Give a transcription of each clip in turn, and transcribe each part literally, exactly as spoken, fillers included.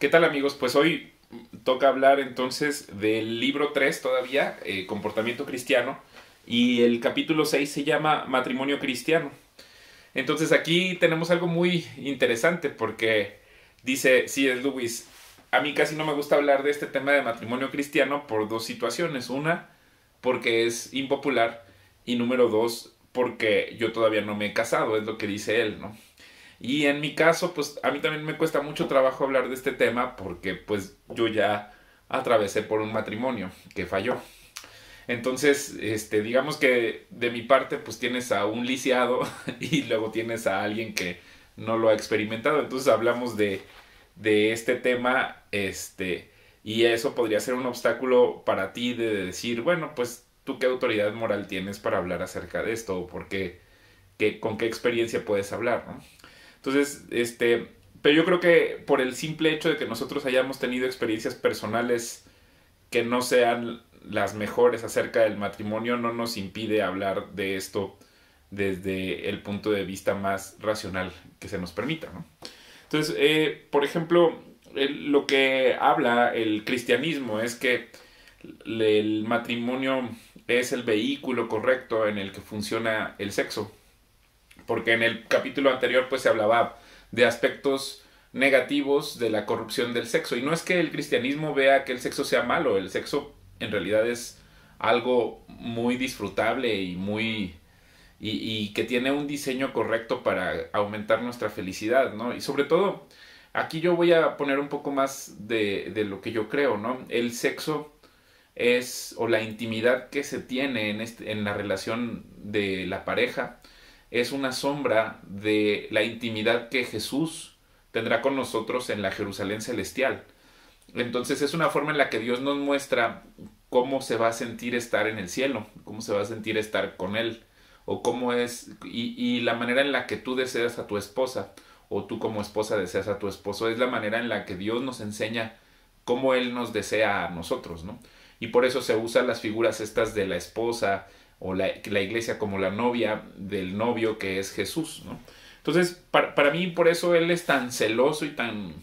¿Qué tal, amigos? Pues hoy toca hablar entonces del libro tres todavía, eh, Comportamiento Cristiano, y el capítulo seis se llama Matrimonio Cristiano. Entonces aquí tenemos algo muy interesante porque dice C S. Lewis, a mí casi no me gusta hablar de este tema de matrimonio cristiano por dos situaciones. Una, porque es impopular, y número dos, porque yo todavía no me he casado, es lo que dice él, ¿no? Y en mi caso, pues a mí también me cuesta mucho trabajo hablar de este tema porque pues yo ya atravesé por un matrimonio que falló. Entonces, este, digamos que de mi parte, pues tienes a un lisiado y luego tienes a alguien que no lo ha experimentado. Entonces hablamos de, de este tema este, y eso podría ser un obstáculo para ti de decir, bueno, pues tú qué autoridad moral tienes para hablar acerca de esto o por qué, qué, con qué experiencia puedes hablar, ¿no? Entonces, este, pero yo creo que por el simple hecho de que nosotros hayamos tenido experiencias personales que no sean las mejores acerca del matrimonio, no nos impide hablar de esto desde el punto de vista más racional que se nos permita, ¿no? Entonces, eh, por ejemplo, el, lo que habla el cristianismo es que el matrimonio es el vehículo correcto en el que funciona el sexo. Porque en el capítulo anterior pues se hablaba de aspectos negativos de la corrupción del sexo. Y no es que el cristianismo vea que el sexo sea malo. El sexo en realidad es algo muy disfrutable y, muy, y, y que tiene un diseño correcto para aumentar nuestra felicidad, ¿no? Y sobre todo, aquí yo voy a poner un poco más de, de lo que yo creo, ¿no? El sexo es, o la intimidad que se tiene en, este, en la relación de la pareja, es una sombra de la intimidad que Jesús tendrá con nosotros en la Jerusalén celestial. Entonces es una forma en la que Dios nos muestra cómo se va a sentir estar en el cielo, cómo se va a sentir estar con Él, o cómo es, y, y la manera en la que tú deseas a tu esposa, o tú como esposa deseas a tu esposo, es la manera en la que Dios nos enseña cómo Él nos desea a nosotros, ¿no? Y por eso se usan las figuras estas de la esposa, o la, la iglesia como la novia del novio que es Jesús, ¿no? Entonces, para, para mí, por eso Él es tan celoso y tan,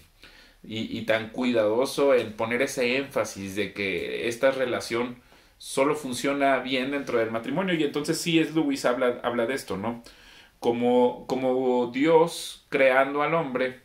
y, y tan cuidadoso en poner ese énfasis de que esta relación solo funciona bien dentro del matrimonio. Y entonces C S. Lewis habla, habla de esto, ¿no? Como, como Dios creando al hombre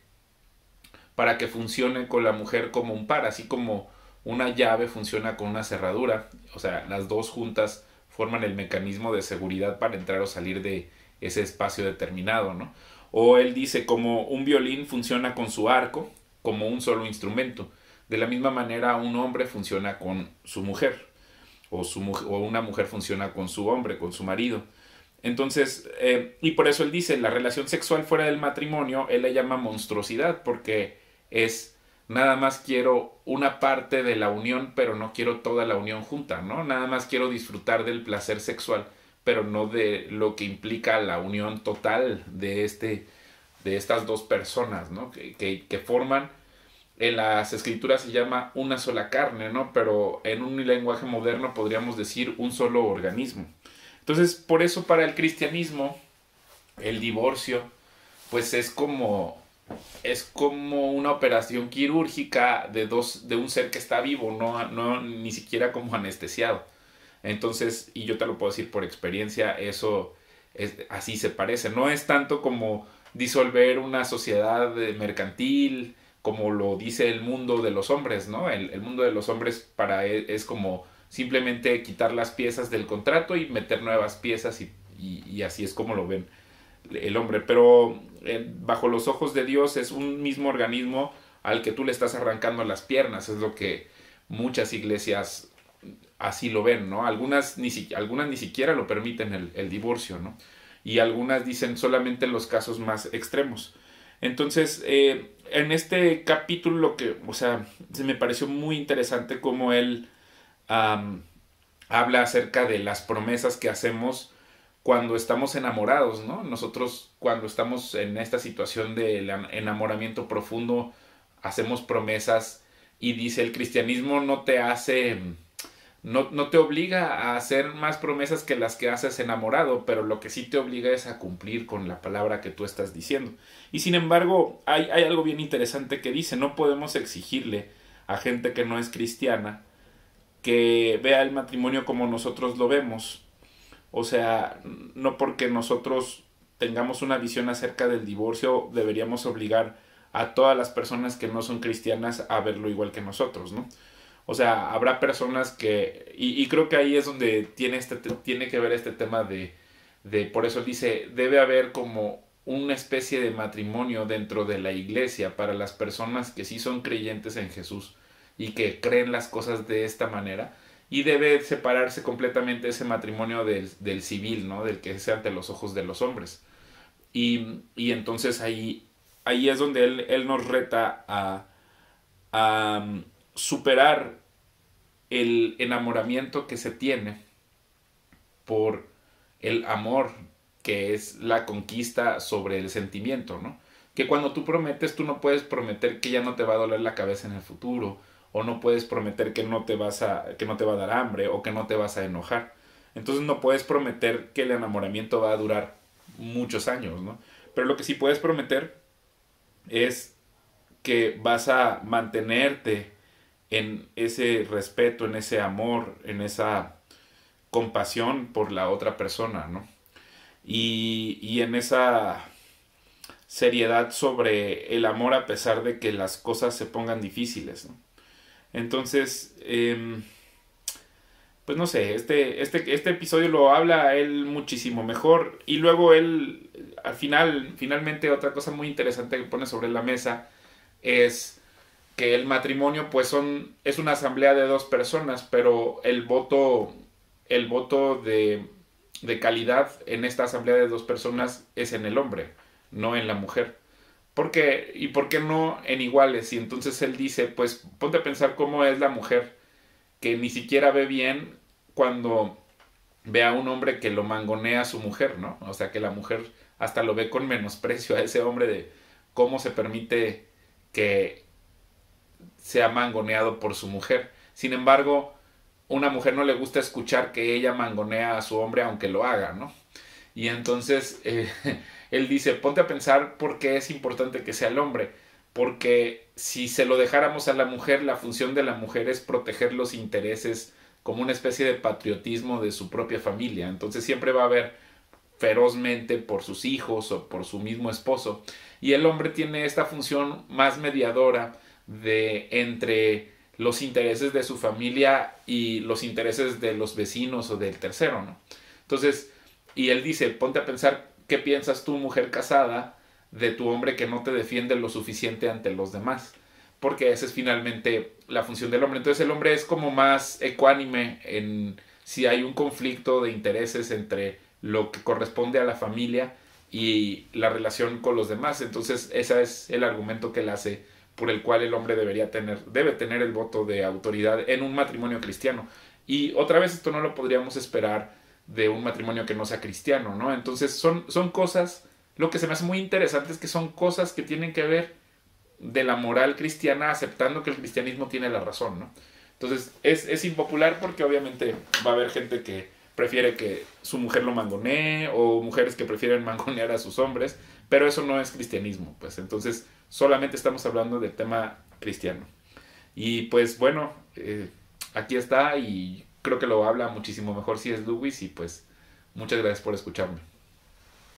para que funcione con la mujer como un par, así como una llave funciona con una cerradura, o sea, las dos juntas forman el mecanismo de seguridad para entrar o salir de ese espacio determinado, ¿no? O él dice, como un violín funciona con su arco, como un solo instrumento. De la misma manera, un hombre funciona con su mujer, o, su, o una mujer funciona con su hombre, con su marido. Entonces, eh, y por eso él dice, la relación sexual fuera del matrimonio, él la llama monstruosidad, porque es nada más quiero una parte de la unión, pero no quiero toda la unión junta, ¿no? Nada más quiero disfrutar del placer sexual, pero no de lo que implica la unión total de, este, de estas dos personas, ¿no? Que, que, que forman, en las escrituras se llama una sola carne, ¿no? Pero en un lenguaje moderno podríamos decir un solo organismo. Entonces, por eso para el cristianismo, el divorcio, pues es como... es como una operación quirúrgica de, dos, de un ser que está vivo, no, no, ni siquiera como anestesiado. Entonces, y yo te lo puedo decir por experiencia, eso es, así se parece. No es tanto como disolver una sociedad mercantil, como lo dice el mundo de los hombres, ¿no? El, el mundo de los hombres para él es como simplemente quitar las piezas del contrato y meter nuevas piezas y, y, y así es como lo ven el hombre, pero eh, bajo los ojos de Dios es un mismo organismo al que tú le estás arrancando las piernas, es lo que muchas iglesias así lo ven, ¿no? Algunas ni, si, algunas ni siquiera lo permiten el, el divorcio, ¿no? Y algunas dicen solamente los casos más extremos. Entonces, eh, en este capítulo, lo que, o sea, se me pareció muy interesante cómo él um, habla acerca de las promesas que hacemos cuando estamos enamorados, ¿no? Nosotros cuando estamos en esta situación del enamoramiento profundo hacemos promesas y dice el cristianismo no te hace No, no te obliga a hacer más promesas que las que haces enamorado, pero lo que sí te obliga es a cumplir con la palabra que tú estás diciendo. Y sin embargo, hay, hay algo bien interesante que dice, no podemos exigirle a gente que no es cristiana que vea el matrimonio como nosotros lo vemos. O sea, no porque nosotros tengamos una visión acerca del divorcio deberíamos obligar a todas las personas que no son cristianas a verlo igual que nosotros, ¿no? O sea, habrá personas que... Y, y creo que ahí es donde tiene, este, tiene que ver este tema de, de... Por eso dice, debe haber como una especie de matrimonio dentro de la iglesia para las personas que sí son creyentes en Jesús y que creen las cosas de esta manera. Y debe separarse completamente ese matrimonio del, del civil, ¿no? Del que sea ante los ojos de los hombres. Y, y entonces ahí, ahí es donde él, él nos reta a... a superar el enamoramiento que se tiene por el amor, que es la conquista sobre el sentimiento, ¿no? Que cuando tú prometes, tú no puedes prometer que ya no te va a doler la cabeza en el futuro, o no puedes prometer que no te vas a, que no te va a dar hambre, o que no te vas a enojar. Entonces no puedes prometer que el enamoramiento va a durar muchos años, ¿no? Pero lo que sí puedes prometer es que vas a mantenerte en ese respeto, en ese amor, en esa compasión por la otra persona, ¿no? Y, y en esa seriedad sobre el amor a pesar de que las cosas se pongan difíciles, ¿no? Entonces, eh, pues no sé, este, este, este episodio lo habla él muchísimo mejor. Y luego él, al final, finalmente otra cosa muy interesante que pone sobre la mesa es... que el matrimonio pues son es una asamblea de dos personas, pero el voto el voto de, de calidad en esta asamblea de dos personas es en el hombre, no en la mujer. ¿Por qué? ¿Y por qué no en iguales? Y entonces él dice, pues ponte a pensar cómo es la mujer que ni siquiera ve bien cuando ve a un hombre que lo mangonea a su mujer, ¿no? O sea, que la mujer hasta lo ve con menosprecio a ese hombre, de cómo se permite que sea mangoneado por su mujer. Sin embargo, una mujer no le gusta escuchar que ella mangonea a su hombre aunque lo haga, ¿no? Y entonces eh, él dice, ponte a pensar por qué es importante que sea el hombre, porque si se lo dejáramos a la mujer, la función de la mujer es proteger los intereses como una especie de patriotismo de su propia familia. Entonces siempre va a haber ferozmente por sus hijos o por su mismo esposo, y el hombre tiene esta función más mediadora de entre los intereses de su familia y los intereses de los vecinos o del tercero, ¿no? Entonces, y él dice, ponte a pensar qué piensas tú, mujer casada, de tu hombre que no te defiende lo suficiente ante los demás, porque esa es finalmente la función del hombre. Entonces el hombre es como más ecuánime en si hay un conflicto de intereses entre lo que corresponde a la familia y la relación con los demás. Entonces ese es el argumento que él hace por el cual el hombre debería tener, debe tener el voto de autoridad en un matrimonio cristiano. Y otra vez, esto no lo podríamos esperar de un matrimonio que no sea cristiano, ¿no? Entonces son, son cosas, lo que se me hace muy interesante es que son cosas que tienen que ver de la moral cristiana, aceptando que el cristianismo tiene la razón, ¿no? Entonces es, es impopular porque obviamente va a haber gente que prefiere que su mujer lo mangonee, o mujeres que prefieren mangonear a sus hombres, pero eso no es cristianismo, pues. Entonces solamente estamos hablando del tema cristiano. Y pues bueno, eh, aquí está, y creo que lo habla muchísimo mejor C S Lewis, y pues muchas gracias por escucharme.